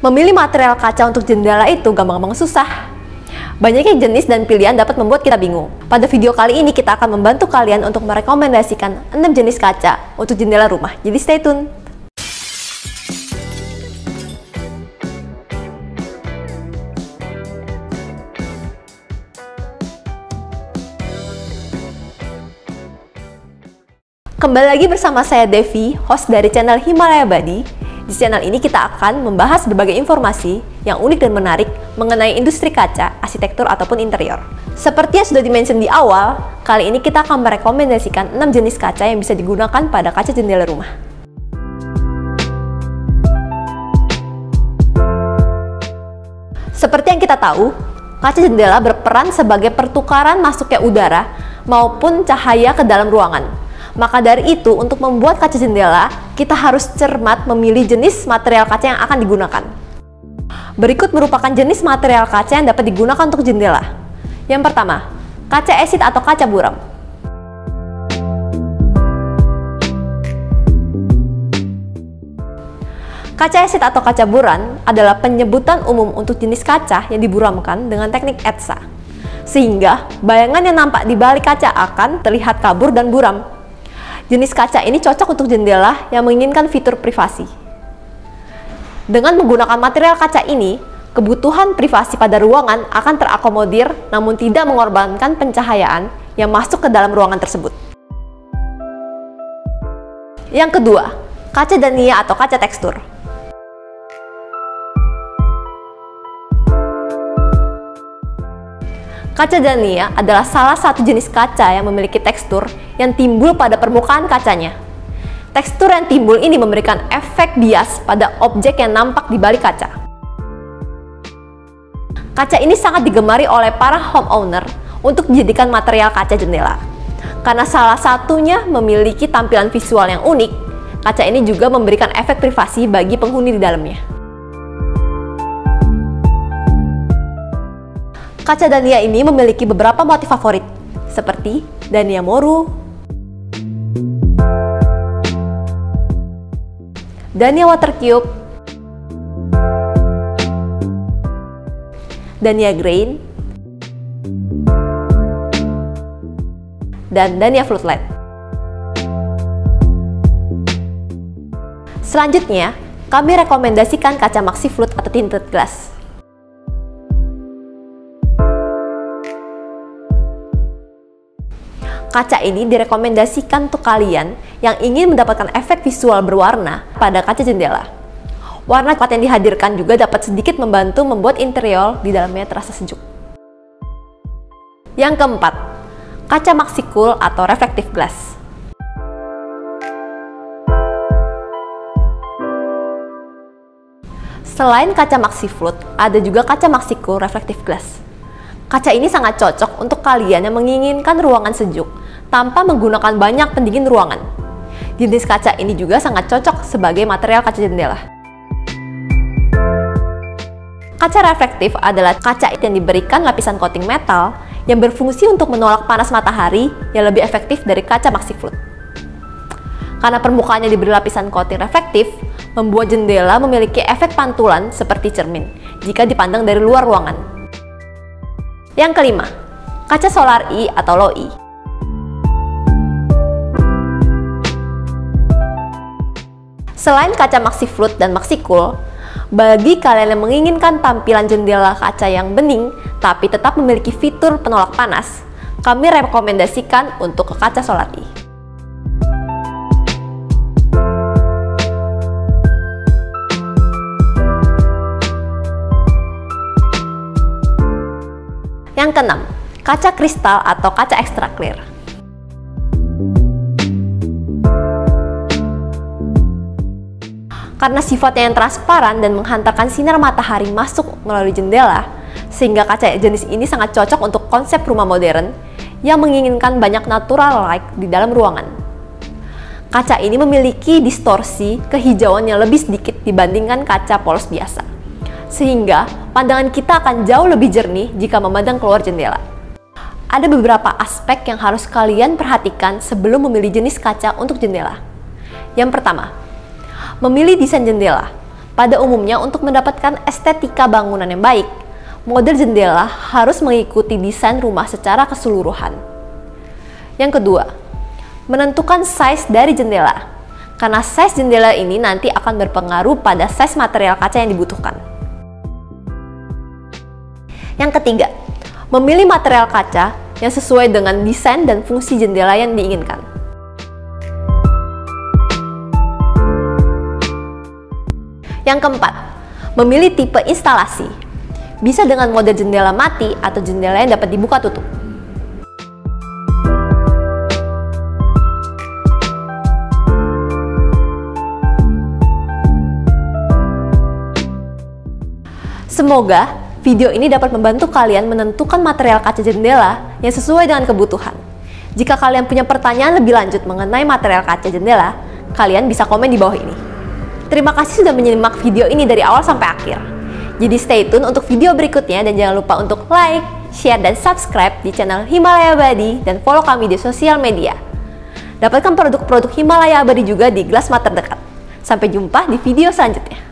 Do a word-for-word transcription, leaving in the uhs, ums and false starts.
Memilih material kaca untuk jendela itu gampang-gampang susah. Banyaknya jenis dan pilihan dapat membuat kita bingung. Pada video kali ini kita akan membantu kalian untuk merekomendasikan enam jenis kaca untuk jendela rumah. Jadi stay tune. Kembali lagi bersama saya Devi, host dari channel Himalaya Abadi. Di channel ini kita akan membahas berbagai informasi yang unik dan menarik mengenai industri kaca, arsitektur ataupun interior. Seperti yang sudah dimention di awal, kali ini kita akan merekomendasikan enam jenis kaca yang bisa digunakan pada kaca jendela rumah. Seperti yang kita tahu, kaca jendela berperan sebagai pertukaran masuknya udara maupun cahaya ke dalam ruangan. Maka dari itu, untuk membuat kaca jendela, kita harus cermat memilih jenis material kaca yang akan digunakan. Berikut merupakan jenis material kaca yang dapat digunakan untuk jendela. Yang pertama, kaca esit atau kaca buram. Kaca esit atau kaca buram adalah penyebutan umum untuk jenis kaca yang diburamkan dengan teknik etsa, sehingga bayangan yang nampak di balik kaca akan terlihat kabur dan buram. Jenis kaca ini cocok untuk jendela yang menginginkan fitur privasi. Dengan menggunakan material kaca ini, kebutuhan privasi pada ruangan akan terakomodir namun tidak mengorbankan pencahayaan yang masuk ke dalam ruangan tersebut. Yang kedua, kaca dania atau kaca tekstur. Kaca dania adalah salah satu jenis kaca yang memiliki tekstur yang timbul pada permukaan kacanya. Tekstur yang timbul ini memberikan efek bias pada objek yang nampak di balik kaca. Kaca ini sangat digemari oleh para homeowner untuk dijadikan material kaca jendela. Karena salah satunya memiliki tampilan visual yang unik, kaca ini juga memberikan efek privasi bagi penghuni di dalamnya. Kaca dania ini memiliki beberapa motif favorit, seperti dania moru, dania water cube, dania grain, dan dania floodlight. Selanjutnya, kami rekomendasikan kaca maxi flood atau tinted glass. Kaca ini direkomendasikan untuk kalian yang ingin mendapatkan efek visual berwarna pada kaca jendela. Warna coklat yang dihadirkan juga dapat sedikit membantu membuat interior di dalamnya terasa sejuk. Yang keempat, kaca maxi cool atau reflective glass. Selain kaca maxi flood, ada juga kaca maxi cool reflective glass. Kaca ini sangat cocok untuk kalian yang menginginkan ruangan sejuk tanpa menggunakan banyak pendingin ruangan. Jenis kaca ini juga sangat cocok sebagai material kaca jendela. Kaca reflektif adalah kaca yang diberikan lapisan coating metal yang berfungsi untuk menolak panas matahari yang lebih efektif dari kaca maxi flood. Karena permukaannya diberi lapisan coating reflektif, membuat jendela memiliki efek pantulan seperti cermin jika dipandang dari luar ruangan. Yang kelima, kaca solar E atau low E. Selain kaca maxi flood dan maxi cool, bagi kalian yang menginginkan tampilan jendela kaca yang bening tapi tetap memiliki fitur penolak panas, kami rekomendasikan untuk kaca solar E. Yang keenam, kaca kristal atau kaca extra clear. Karena sifatnya yang transparan dan menghantarkan sinar matahari masuk melalui jendela, sehingga kaca jenis ini sangat cocok untuk konsep rumah modern yang menginginkan banyak natural light di dalam ruangan. Kaca ini memiliki distorsi kehijauan yang lebih sedikit dibandingkan kaca polos biasa, sehingga pandangan kita akan jauh lebih jernih jika memandang keluar jendela. Ada beberapa aspek yang harus kalian perhatikan sebelum memilih jenis kaca untuk jendela. Yang pertama, memilih desain jendela. Pada umumnya, untuk mendapatkan estetika bangunan yang baik, model jendela harus mengikuti desain rumah secara keseluruhan. Yang kedua, menentukan size dari jendela, karena size jendela ini nanti akan berpengaruh pada size material kaca yang dibutuhkan. Yang ketiga, memilih material kaca yang sesuai dengan desain dan fungsi jendela yang diinginkan. Yang keempat, memilih tipe instalasi. Bisa dengan model jendela mati atau jendela yang dapat dibuka tutup. Semoga video ini dapat membantu kalian menentukan material kaca jendela yang sesuai dengan kebutuhan. Jika kalian punya pertanyaan lebih lanjut mengenai material kaca jendela, kalian bisa komen di bawah ini. Terima kasih sudah menyimak video ini dari awal sampai akhir. Jadi stay tune untuk video berikutnya dan jangan lupa untuk like, share, dan subscribe di channel Himalaya Abadi dan follow kami di sosial media. Dapatkan produk-produk Himalaya Abadi juga di Glassmart terdekat. Sampai jumpa di video selanjutnya.